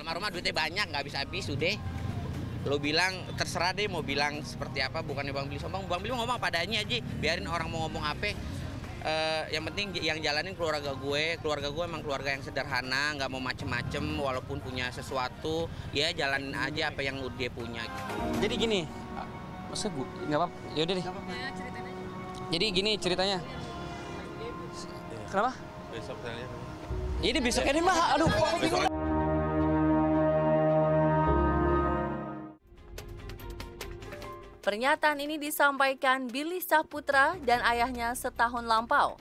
Almarhumah duitnya banyak, nggak habis-habis, udah. Lo bilang, terserah deh mau bilang seperti apa, bukannya Bang Billy sombong. Bang Billy ngomong padanya aja, biarin orang mau ngomong apa. Yang penting yang jalanin keluarga gue. Keluarga gue emang keluarga yang sederhana, nggak mau macem-macem, walaupun punya sesuatu, ya jalanin aja apa yang dia punya. Jadi gini, masa gue, nggak apa-apa, yaudah deh. Jadi gini ceritanya. Kenapa? Besok tanya. Ini besoknya nih, Mbak. Aduh, kok bingung. Pernyataan ini disampaikan Billy Saputra dan ayahnya setahun lampau.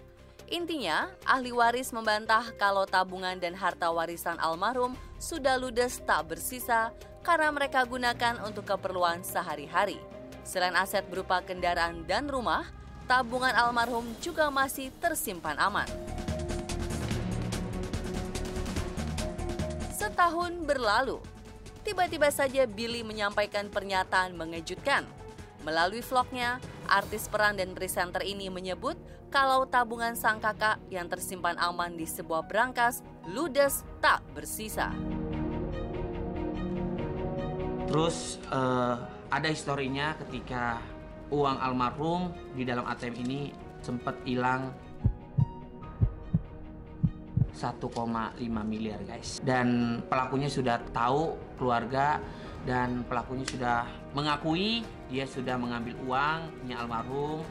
Intinya, ahli waris membantah kalau tabungan dan harta warisan almarhum sudah ludes tak bersisa karena mereka gunakan untuk keperluan sehari-hari. Selain aset berupa kendaraan dan rumah, tabungan almarhum juga masih tersimpan aman. Setahun berlalu, tiba-tiba saja Billy menyampaikan pernyataan mengejutkan. Melalui vlognya, artis peran dan presenter ini menyebut kalau tabungan sang kakak yang tersimpan aman di sebuah brankas ludes tak bersisa. Terus ada historinya ketika uang almarhum di dalam ATM ini sempat hilang 1,5 miliar guys. Dan pelakunya sudah tahu keluarga dan pelakunya sudah mengakui dia sudah mengambil uangnya almarhum.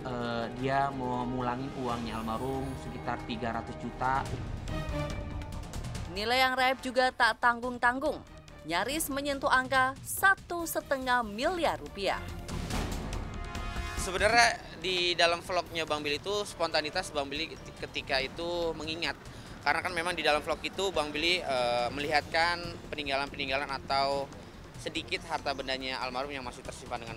Dia mau ngulangin uangnya almarhum sekitar 300 juta. Nilai yang raib juga tak tanggung-tanggung. Nyaris menyentuh angka 1,5 miliar rupiah. Sebenarnya di dalam vlognya Bang Billy itu spontanitas Bang Billy ketika itu mengingat. Karena kan memang di dalam vlog itu Bang Billy melihatkan peninggalan-peninggalan atau sedikit harta bendanya almarhum yang masih tersimpan dengan